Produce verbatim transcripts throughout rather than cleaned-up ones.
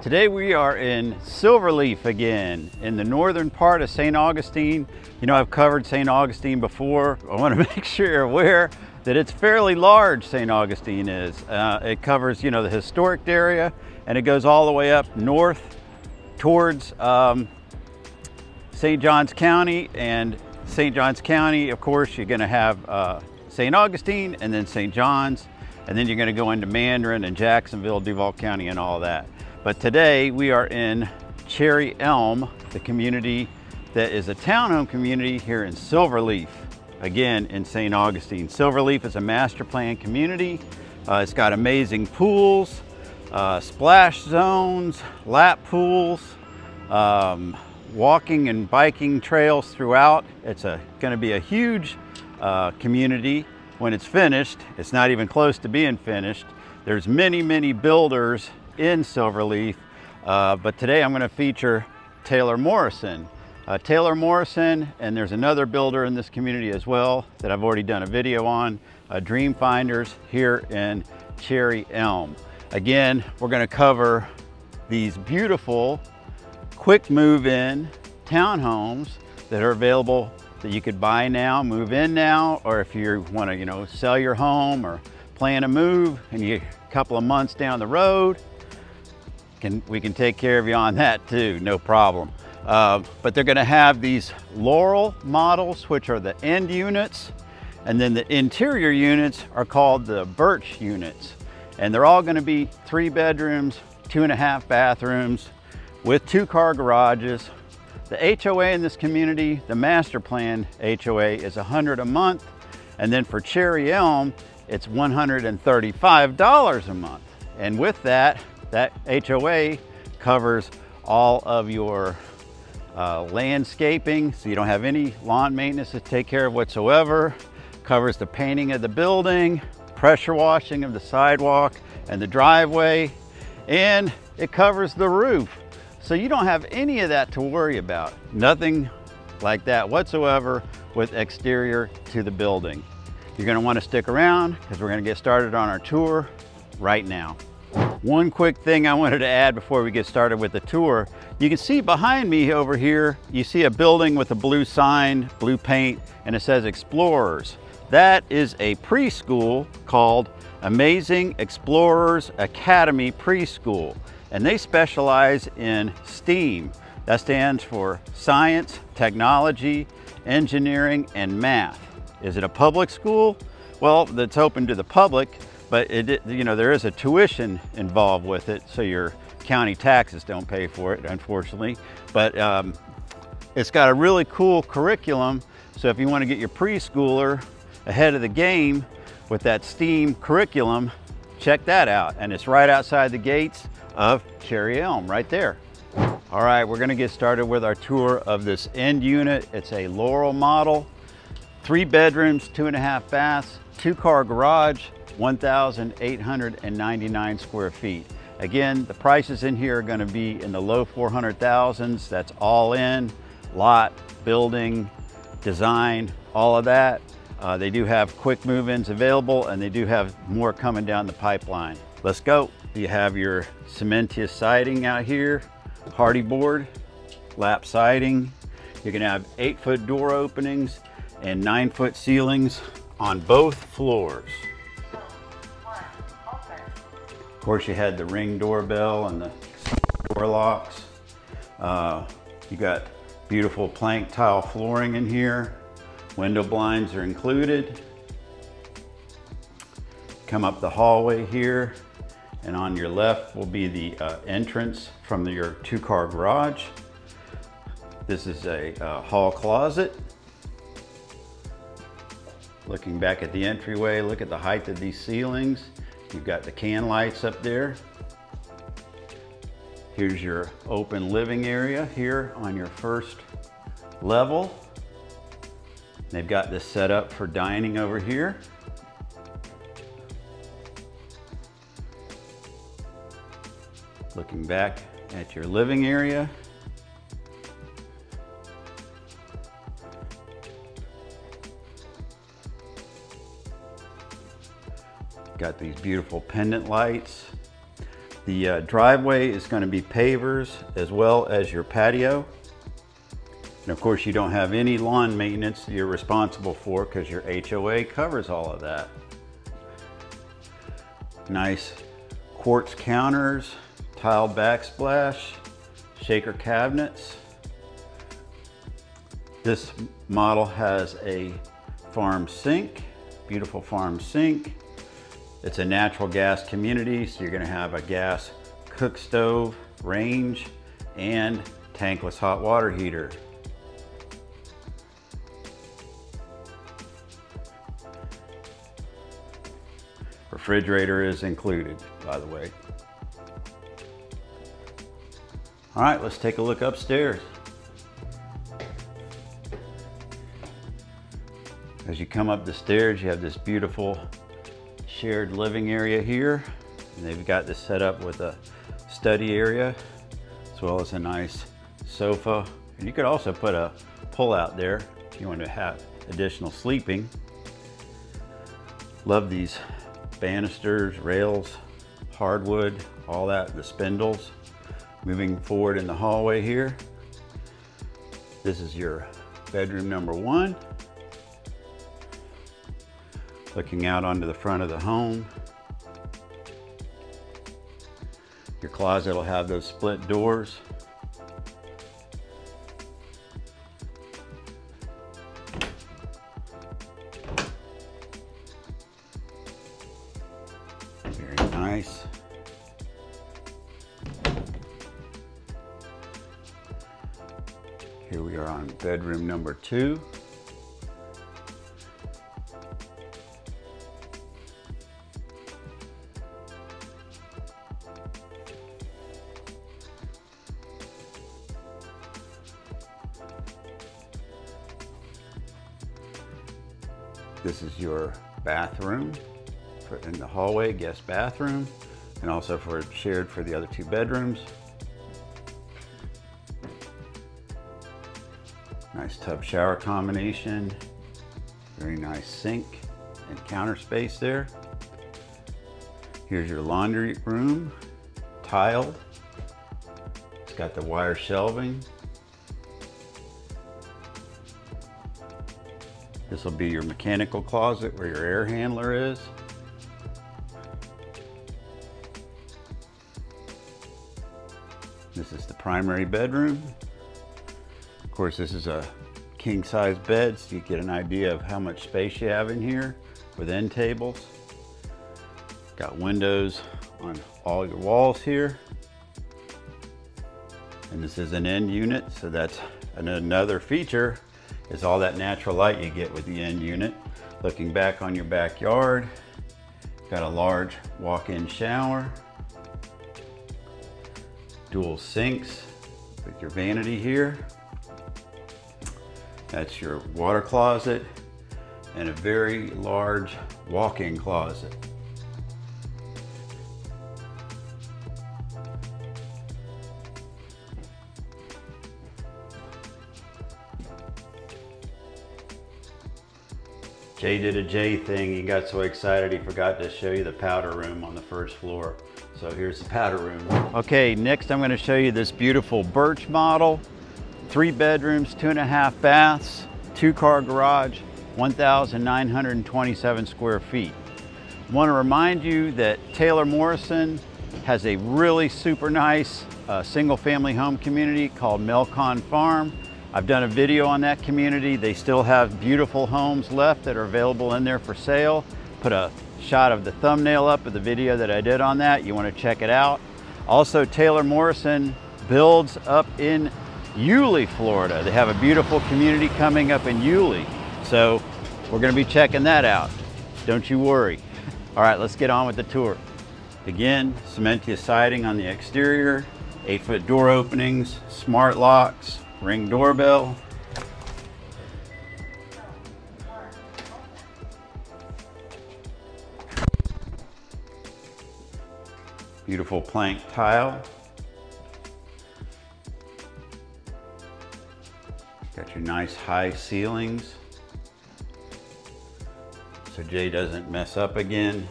Today we are in Silverleaf again, in the northern part of Saint Augustine. You know, I've covered Saint Augustine before. I want to make sure you're aware that it's fairly large, Saint Augustine is. Uh, it covers, you know, the historic area, and it goes all the way up north towards um, Saint Johns County. And Saint Johns County, of course, you're going to have uh, Saint Augustine and then Saint Johns, and then you're going to go into Mandarin and Jacksonville, Duval County, and all that. But today we are in Cherry Elm, the community that is a townhome community here in Silverleaf, again in Saint Augustine. Silverleaf is a master plan community. Uh, it's got amazing pools, uh, splash zones, lap pools, um, walking and biking trails throughout. It's a, gonna be a huge uh, community when it's finished. It's not even close to being finished. There's many, many builders in Silverleaf, uh, but today I'm going to feature Taylor Morrison. Uh, Taylor Morrison, and there's another builder in this community as well that I've already done a video on, uh, Dream Finders here in Cherry Elm. Again, we're going to cover these beautiful quick move-in townhomes that are available that you could buy now, move in now, or if you want to, you know, sell your home or plan to move and you a couple of months down the road, Can, we can take care of you on that too, no problem. Uh, but they're gonna have these Laurel models, which are the end units, and then the interior units are called the Birch units. And they're all gonna be three bedrooms, two and a half bathrooms, with two car garages. The H O A in this community, the master plan H O A, is one hundred dollars a month. And then for Cherry Elm, it's one hundred thirty-five dollars a month. And with that, that H O A covers all of your uh, landscaping, so you don't have any lawn maintenance to take care of whatsoever. Covers the painting of the building, pressure washing of the sidewalk and the driveway, and it covers the roof. So you don't have any of that to worry about. Nothing like that whatsoever with exterior to the building. You're gonna wanna stick around because we're gonna get started on our tour right now. One quick thing I wanted to add before we get started with the tour. You can see behind me over here, you see a building with a blue sign, blue paint, and it says Explorers. That is a preschool called Amazing Explorers Academy Preschool. And they specialize in STEAM. That stands for science, technology, engineering, and math. Is it a public school? Well, that's open to the public. But it, you know, there is a tuition involved with it, so your county taxes don't pay for it, unfortunately. But um, it's got a really cool curriculum, so if you want to get your preschooler ahead of the game with that STEAM curriculum, check that out. And it's right outside the gates of Cherry Elm, right there. All right, we're going to get started with our tour of this end unit. It's a Laurel model, three bedrooms, two and a half baths, two-car garage, one thousand eight hundred ninety-nine square feet. Again, the prices in here are going to be in the low four hundred thousands. That's all in, lot, building, design, all of that. Uh, they do have quick move-ins available, and they do have more coming down the pipeline. Let's go. You have your cementous siding out here, hardy board, lap siding. You're going to have eight foot door openings and nine foot ceilings on both floors. Of course, you had the Ring doorbell and the door locks. Uh, you got beautiful plank tile flooring in here. Window blinds are included. Come up the hallway here, and on your left will be the uh, entrance from the, your two-car garage. This is a uh, hall closet. Looking back at the entryway, look at the height of these ceilings. You've got the can lights up there. Here's your open living area here on your first level. They've got this set up for dining over here. Looking back at your living area. Got these beautiful pendant lights. The uh, driveway is going to be pavers as well as your patio. And of course, you don't have any lawn maintenance you're responsible for because your H O A covers all of that. Nice quartz counters, tile backsplash, shaker cabinets. This model has a farm sink, beautiful farm sink. It's a natural gas community, so you're gonna have a gas cook stove, range, and tankless hot water heater. Refrigerator is included, by the way. All right, let's take a look upstairs. As you come up the stairs, you have this beautiful shared living area here. And they've got this set up with a study area, as well as a nice sofa. And you could also put a pull out there if you want to have additional sleeping. Love these banisters, rails, hardwood, all that, the spindles. Moving forward in the hallway here, this is your bedroom number one. Looking out onto the front of the home. Your closet will have those split doors. Very nice. Here we are on bedroom number two. This is your bathroom for in the hallway, guest bathroom, and also for shared for the other two bedrooms. Nice tub shower combination, very nice sink and counter space there. Here's your laundry room, tiled. It's got the wire shelving. This will be your mechanical closet where your air handler is. This is the primary bedroom. Of course, this is a king-size bed, so you get an idea of how much space you have in here with end tables. Got windows on all your walls here. And this is an end unit, so that's an, another feature. Is all that natural light you get with the end unit. Looking back on your backyard, got a large walk-in shower, dual sinks with your vanity here. That's your water closet and a very large walk-in closet. Jay did a Jay thing. He got so excited he forgot to show you the powder room on the first floor. So here's the powder room. Okay, next I'm going to show you this beautiful Birch model. Three bedrooms, two and a half baths, two car garage, one thousand nine hundred twenty-seven square feet. I want to remind you that Taylor Morrison has a really super nice uh, single family home community called Melcon Farm. I've done a video on that community. They still have beautiful homes left that are available in there for sale. Put a shot of the thumbnail up of the video that I did on that. You want to check it out. Also, Taylor Morrison builds up in Yulee, Florida. They have a beautiful community coming up in Yulee. So we're going to be checking that out. Don't you worry. All right, let's get on with the tour. Again, cementia siding on the exterior, eight foot door openings, smart locks, ring doorbell. Beautiful plank tile. Got your nice high ceilings. So Jay doesn't mess up again.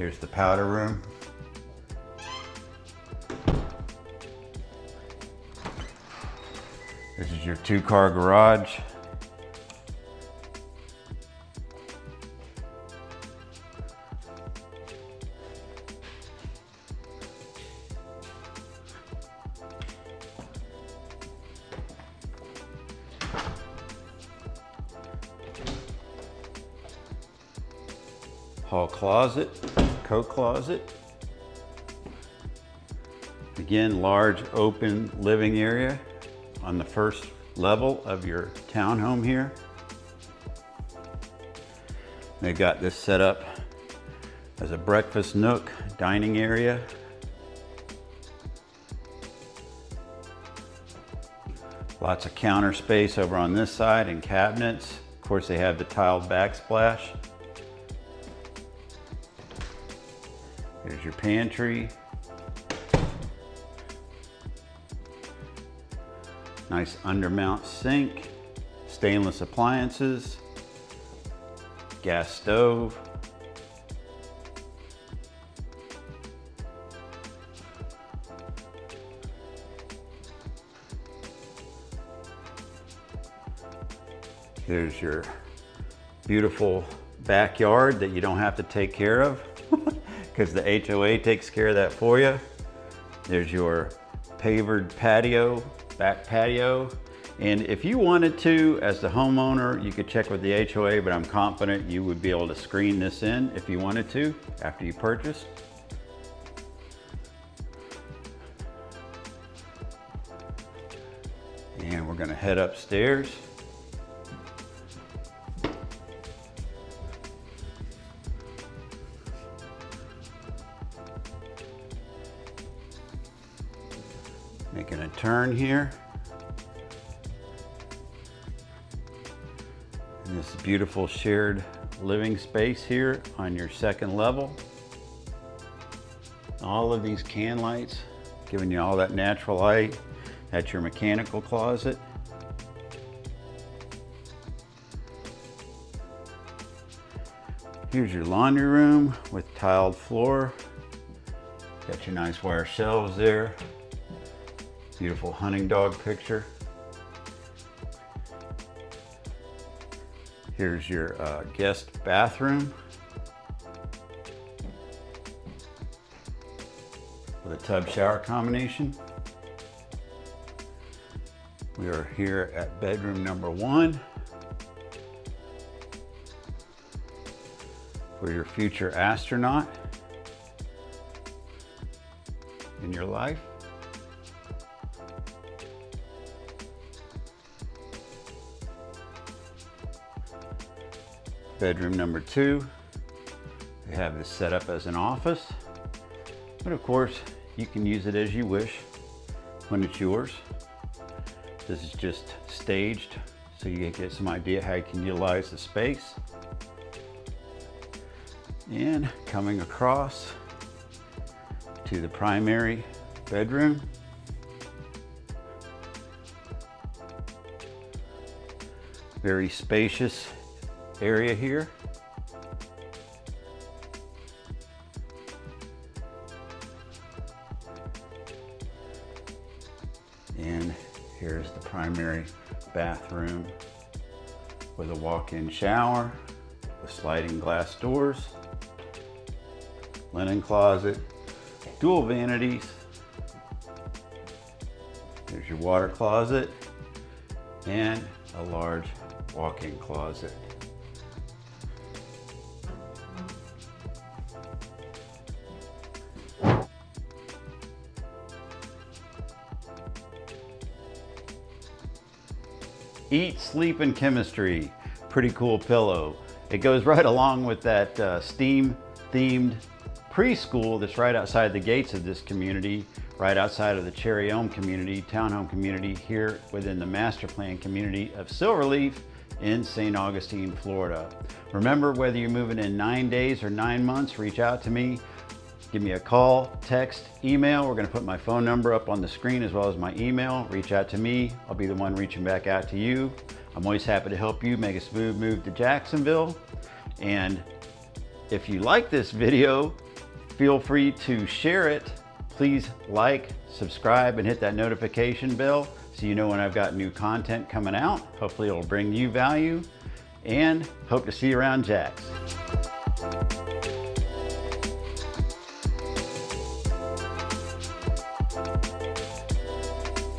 Here's the powder room. This is your two-car garage. Hall closet, coat closet. Again, large open living area on the first level of your townhome here. They've got this set up as a breakfast nook, dining area. Lots of counter space over on this side and cabinets. Of course, they have the tiled backsplash. There's your pantry. Nice undermount sink, stainless appliances, gas stove. There's your beautiful backyard that you don't have to take care of because the H O A takes care of that for you. There's your pavered patio. Back patio. And if you wanted to, as the homeowner, you could check with the H O A, but I'm confident you would be able to screen this in if you wanted to after you purchased. And we're going to head upstairs. Making a turn here. And this beautiful shared living space here on your second level. All of these can lights, giving you all that natural light. That's your mechanical closet. Here's your laundry room with tiled floor. Got your nice wire shelves there. Beautiful hunting dog picture. Here's your uh, guest bathroom with a tub shower combination. We are here at bedroom number one for your future astronaut in your life. Bedroom number two, we have this set up as an office, but of course you can use it as you wish when it's yours. This is just staged so you get some idea how you can utilize the space. And coming across to the primary bedroom, very spacious area here. And here's the primary bathroom with a walk-in shower with sliding glass doors, linen closet, dual vanities. There's your water closet and a large walk-in closet. Eat, Sleep, and Chemistry. Pretty cool pillow. It goes right along with that uh, STEAM-themed preschool that's right outside the gates of this community, right outside of the Cherry Elm community, townhome community, here within the master plan community of Silverleaf in Saint Augustine, Florida. Remember, whether you're moving in nine days or nine months, reach out to me. Give me a call, text, email. We're gonna put my phone number up on the screen as well as my email. Reach out to me. I'll be the one reaching back out to you. I'm always happy to help you make a smooth move to Jacksonville. And if you like this video, feel free to share it. Please like, subscribe, and hit that notification bell so you know when I've got new content coming out. Hopefully it'll bring you value, and hope to see you around Jax.